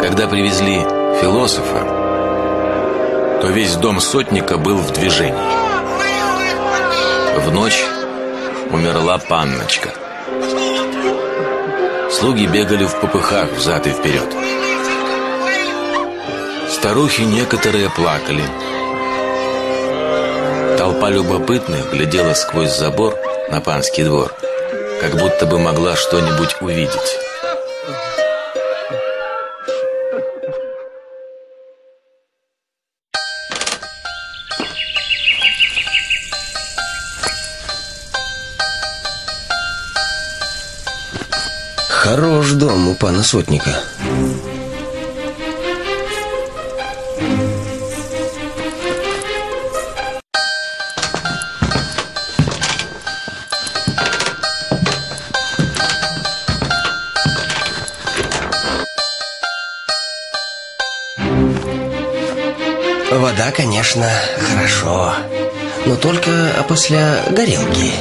Когда привезли философа, то весь дом сотника был в движении. В ночь умерла Панночка. Слуги бегали в попыхах взад и вперед. Старухи некоторые плакали. Толпа любопытных глядела сквозь забор на панский двор, как будто бы могла что-нибудь увидеть. Хорош дом у пана сотника. Вода, конечно, хорошо, но только после горелки.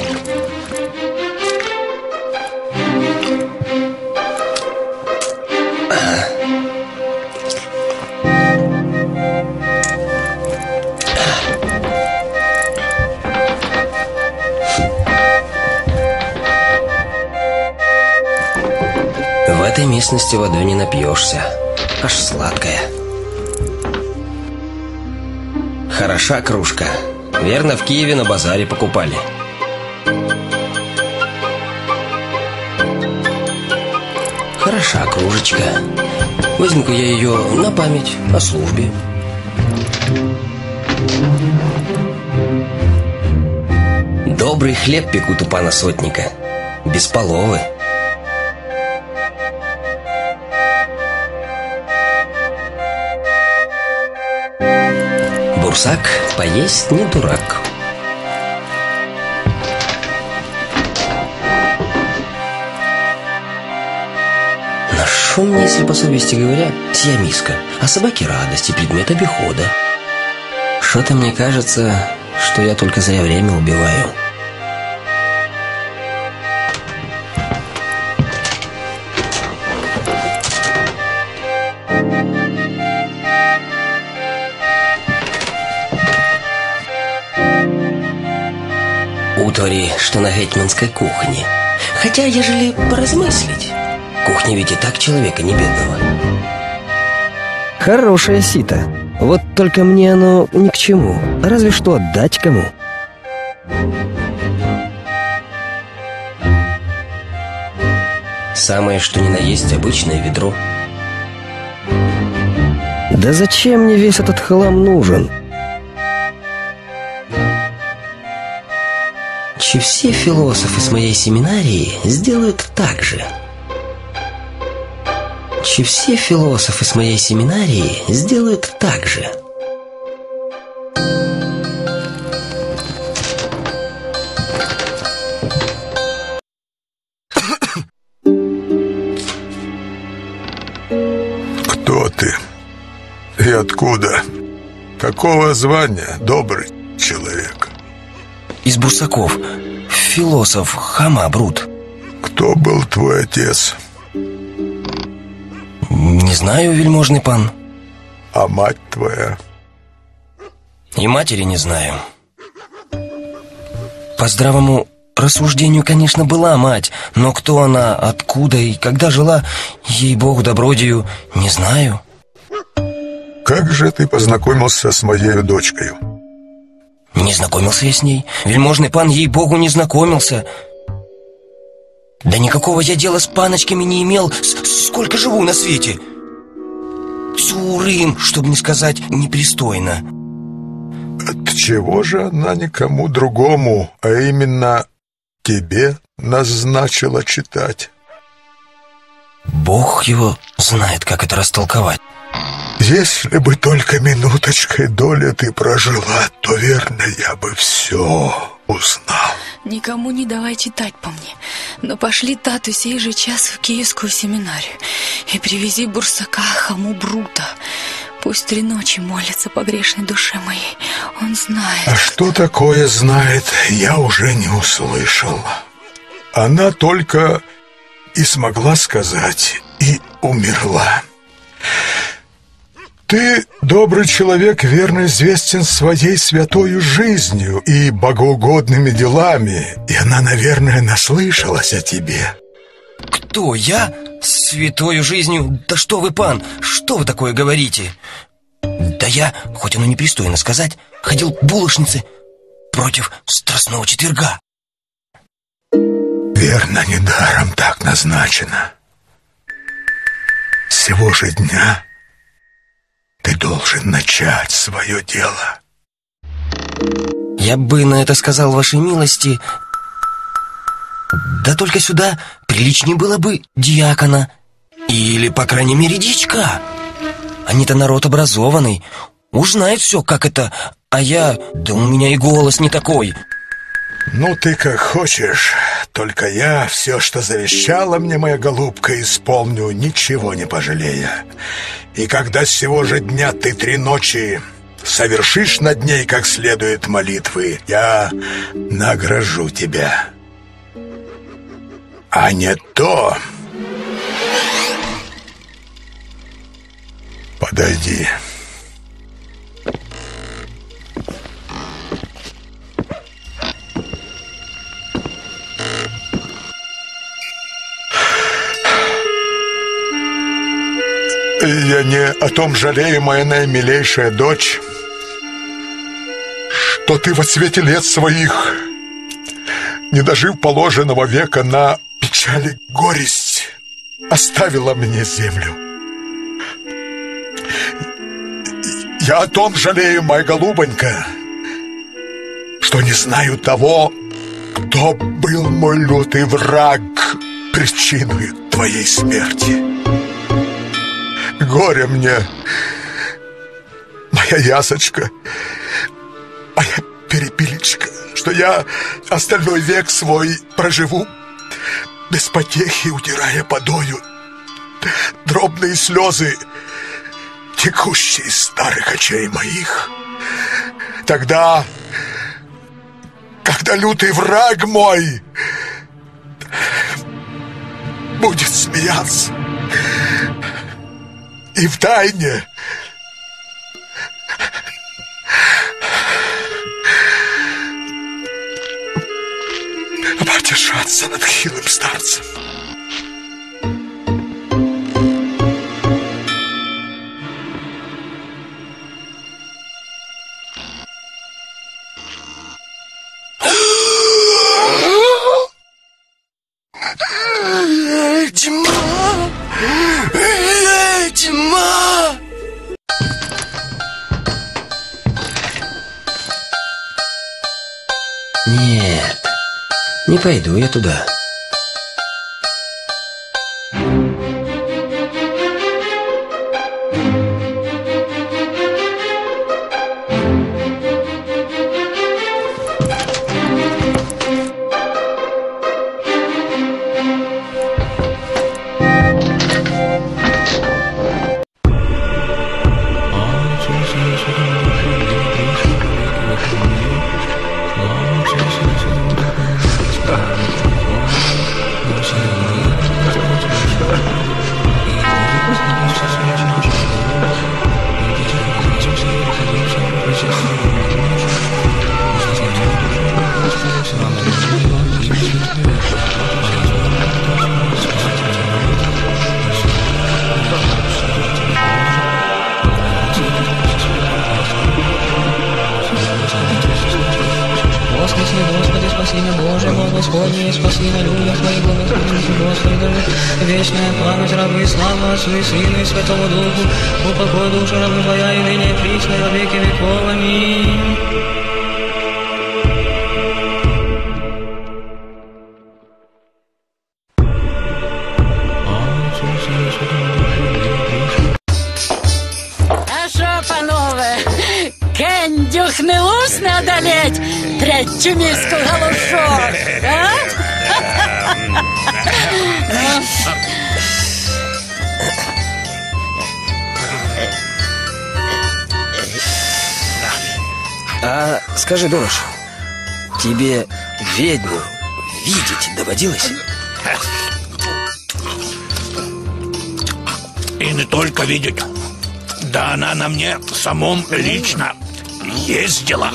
В этой местности водой не напьешься, аж сладкая. Хороша кружка, верно, в Киеве на базаре покупали. Хороша кружечка, возьму-ка я ее на память о службе. Добрый хлеб пекут у пана сотника, без половы. Бурсак поесть не дурак. Наш ум, если по совести говоря, сиамиска, а собаки радости, предмет обихода. Что-то мне кажется, что я только зря время убиваю. Утвари, что на гетьманской кухне. Хотя, ежели поразмыслить, кухня ведь и так человека не бедного. Хорошее сито. Вот только мне оно ни к чему. Разве что отдать кому. Самое, что ни на есть, обычное ведро. Да зачем мне весь этот хлам нужен? Все философы с моей семинарии сделают так же. Все философы с моей семинарии сделают так же. Кто ты? И откуда? Какого звания, добрый человек? Из бурсаков. Философ Хоме Брут. Кто был твой отец? Не знаю, вельможный пан. А мать твоя? И матери не знаю. По здравому рассуждению, конечно, была мать, но кто она, откуда и когда жила, ей-богу, добродию, не знаю. Как же ты познакомился с моей дочкой? Не знакомился я с ней. Вельможный пан, ей-богу, не знакомился. Да никакого я дела с паночками не имел, сколько живу на свете. Цурым, чтобы не сказать, непристойно. Отчего же она никому другому, а именно тебе назначила читать? Бог его знает, как это растолковать. Если бы только минуточкой доли ты прожила, то верно я бы все узнал. Никому не давай читать по мне, но пошли тату сей же час в Киевскую семинарию и привези бурсака Хому Брута. Пусть три ночи молятся по грешной душе моей, он знает... А что такое знает, я уже не услышал. Она только и смогла сказать, и умерла. Ты, добрый человек, верно известен своей святою жизнью и богоугодными делами, и она, наверное, наслышалась о тебе. Кто я? Святою жизнью? Да что вы, пан, что вы такое говорите? Да я, хоть оно непристойно сказать, ходил к булочнице против страстного четверга. Верно, недаром так назначено. С сего же дня... Ты должен начать свое дело. Я бы на это сказал, вашей милости. Да только сюда приличнее было бы диакона. Или, по крайней мере, дьячка. Они-то народ образованный. Уж знает все, как это. А я... Да у меня и голос не такой. Ну ты как хочешь. Только я все, что завещала мне моя голубка, исполню, ничего не пожалея. И когда с сего же дня ты три ночи совершишь над ней как следует молитвы, я награжу тебя. А не то... Подойди. Я не о том жалею, моя наимилейшая дочь, что ты во цвете лет своих, не дожив положенного века, на печали горесть оставила мне землю. Я о том жалею, моя голубонька, что не знаю того, кто был мой лютый враг, причиной твоей смерти. Горе мне, моя ясочка, моя перепеличка, что я остальной век свой проживу без потехи, утирая подою дробные слезы, текущие из старых очей моих. Тогда, когда лютый враг мой будет смеяться и втайне потешаться над хилым старцем. Нет, не пойду я туда. Вечная память рабы, слава Отцу и Сыну и Святому Духу, упокой душу рабу твоя и ныне присно во веки веков. Аминь. Гнилусь не одолеть, третью миску галушок, да? А скажи, Дорош, тебе ведьму видеть доводилось? И не только видеть. Да она на мне самом лично ездила.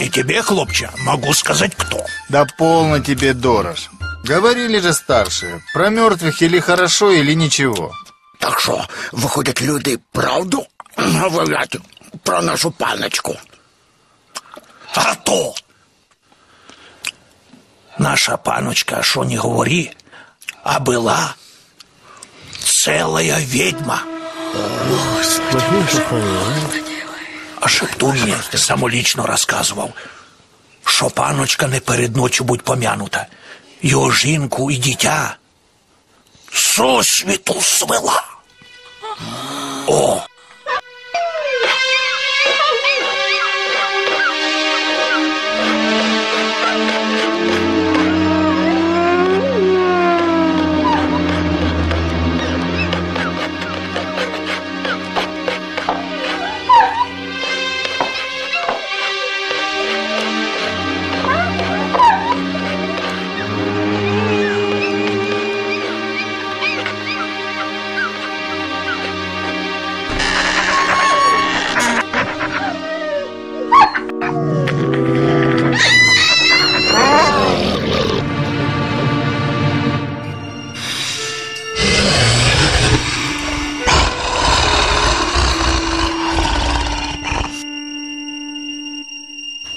И тебе, хлопче, могу сказать, кто. Да полно тебе, Дорош. Говорили же старшие, про мертвых или хорошо, или ничего. Так что, выходят, люди правду говорят про нашу паночку? А то! Наша паночка, шо не говори, а была целая ведьма. А Шептун мне самолично рассказывал, що паночка не перед ночью будь помянута, його жінку і дитя сосвіту свела. О!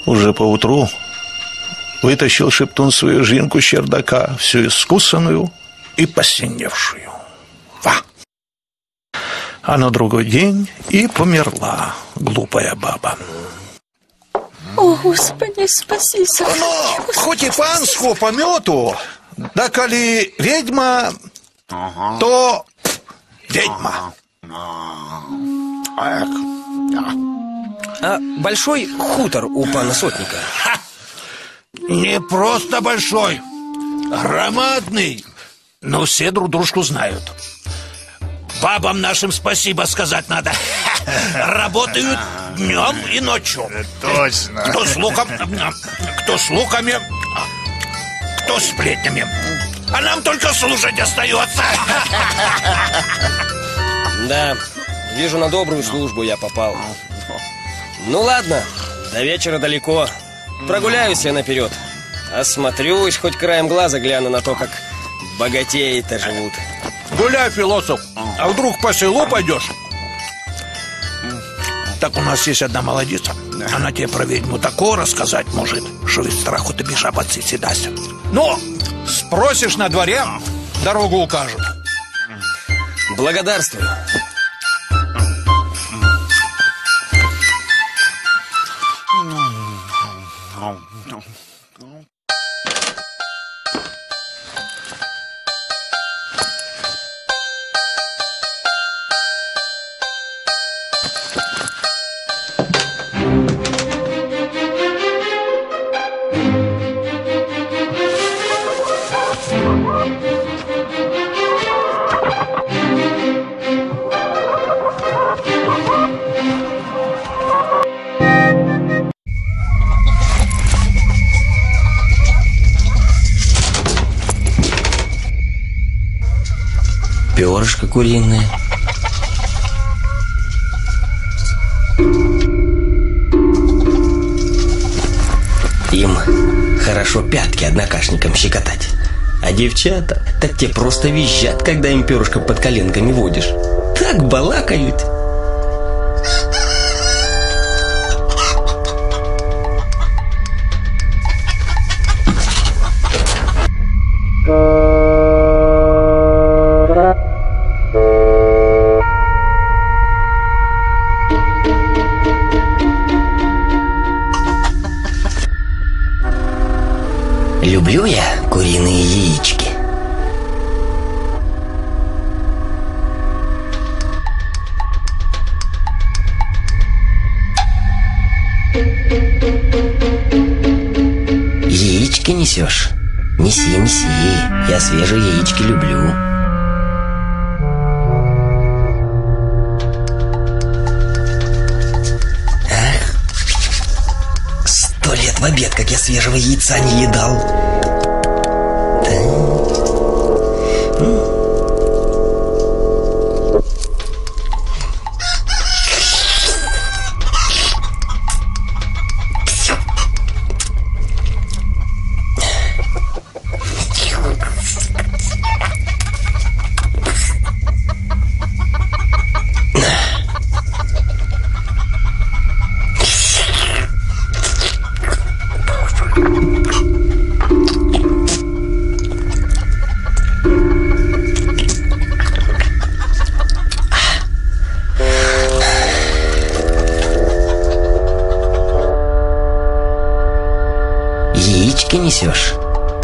Уже поутру вытащил Шептун свою жинку с чердака, всю искусанную и посиневшую. Ва! А на другой день и померла глупая баба. О, Господи, спаси, спаси. Оно, хоть и панскую помету, да коли ведьма, то ведьма. А большой хутор у пана сотника? Ха! Не просто большой, громадный, но все друг дружку знают. Бабам нашим спасибо сказать надо. Работают днем и ночью. Точно. Кто с луками, кто с сплетнями. А нам только слушать остается. Да, вижу, на добрую службу я попал. Ну ладно, до вечера далеко. Прогуляюсь я наперед. Осмотрюсь, хоть краем глаза гляну на то, как богатеи-то живут. Гуляй, философ, а вдруг по селу пойдешь? Так у нас есть одна молодица. Она тебе про ведьму такое рассказать может, что из страху ты бежа под сети даст. Ну, спросишь на дворе, дорогу укажут. Благодарствую. Перышко куриное. Им хорошо пятки однокашникам щекотать. А девчата, так те просто визжат, когда им перышко под коленками водишь. Так балакают. Люблю я куриные яички. несешь? Неси, неси, я свежие яички люблю. Ах, 100 лет в обед, как я свежего яйца не едал. Да. Яички несешь?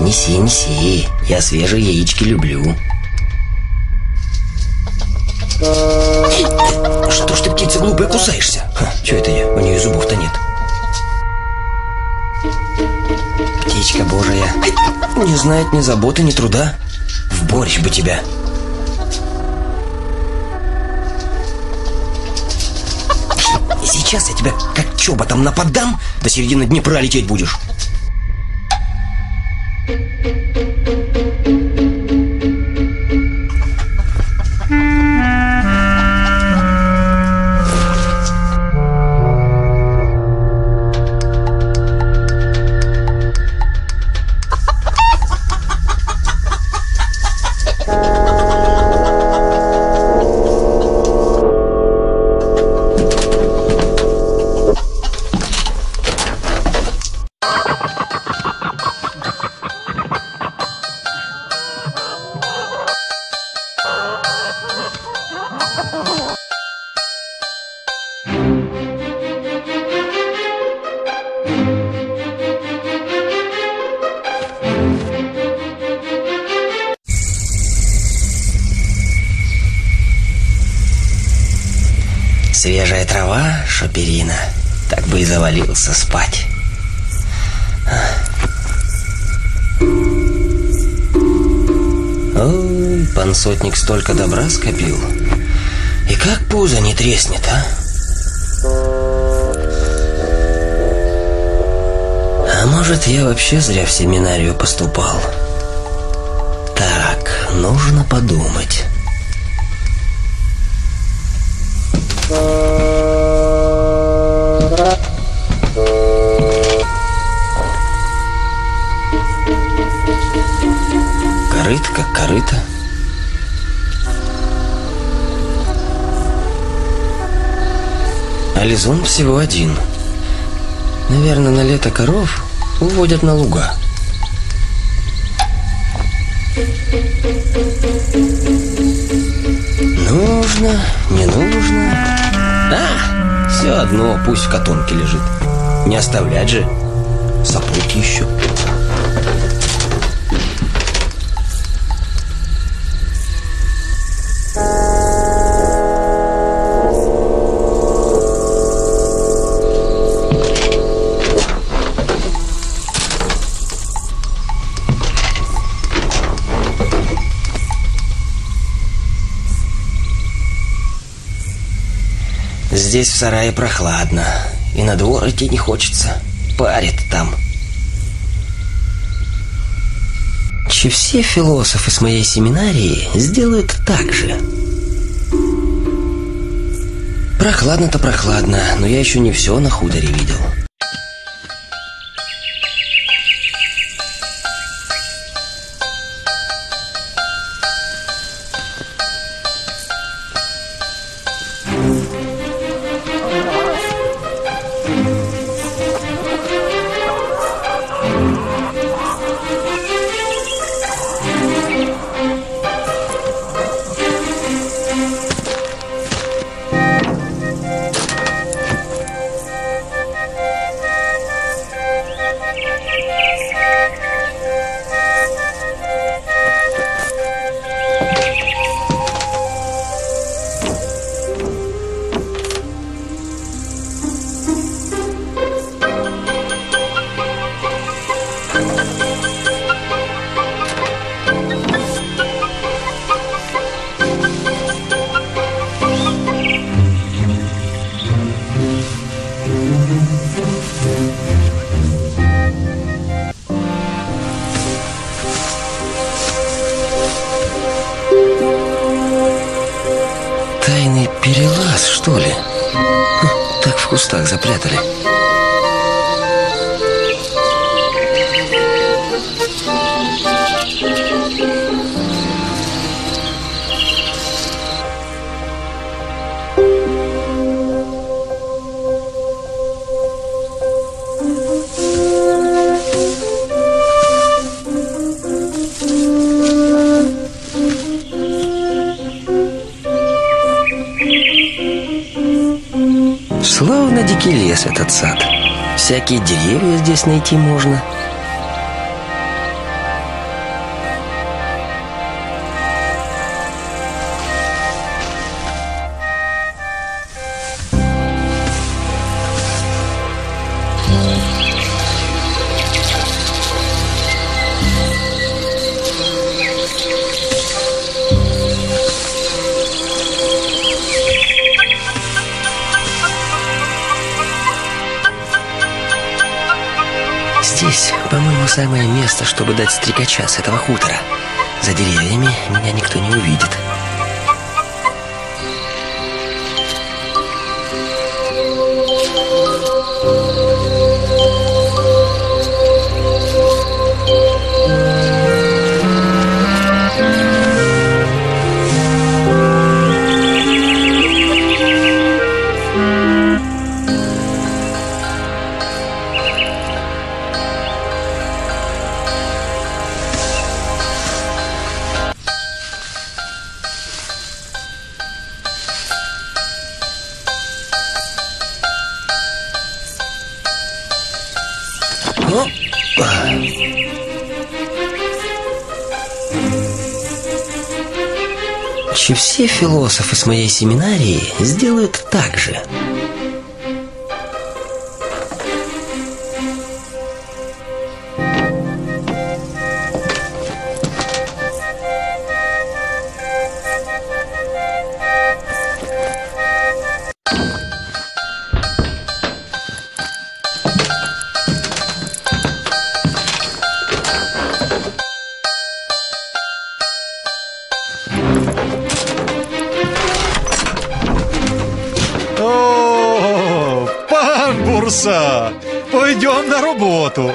Неси, неси, я свежие яички люблю. Что ж ты, птица глупая, кусаешься? Чё это я? У нее зубов-то нет. Птичка божья, не знает ни заботы, ни труда. В борщ бы тебя. Сейчас я тебя как чоботом нападам, до середины Днепра лететь будешь. Свежая трава, шоперина, так бы и завалился спать. Ой, пан сотник столько добра скопил. И как пузо не треснет, а? А может, я вообще зря в семинарию поступал? Так, нужно подумать. Корытка, корыто. А лизун всего один. Наверное, на лето коров уводят на луга. Нужно, не нужно. А, все одно, пусть в котомке лежит. Не оставлять же. Сапоги еще. Здесь в сарае прохладно, и на двор идти не хочется. Парит там. Че все философы с моей семинарии сделают так же. Прохладно-то прохладно, но я еще не все на хуторе видел. перелаз, что ли? Так в кустах запрятали. Словно дикий лес этот сад. Всякие деревья здесь найти можно. Здесь, по-моему, самое место, чтобы дать стрекача с этого хутора. За деревьями меня никто не увидит. Че все философы с моей семинарии сделают так же. Пойдем на работу.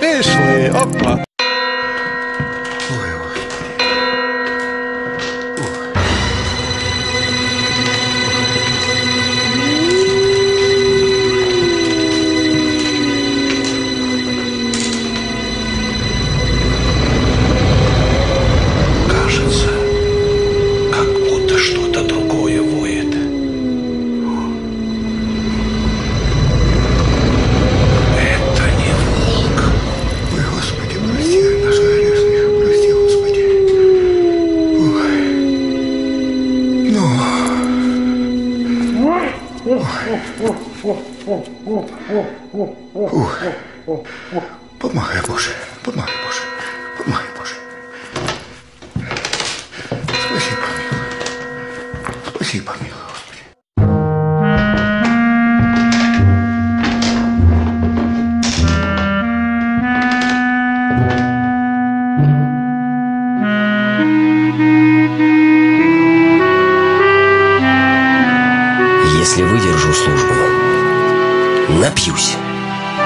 Пішли, опа. Помогай, Боже, помогай, Боже, помогай, Боже. Спасибо, милый. Спасибо, милый, Господи. Если выдержу службу, напьюсь,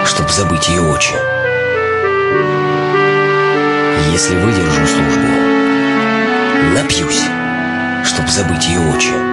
чтоб забыть ее очи. Если выдержу службу, напьюсь, чтоб забыть ее очи.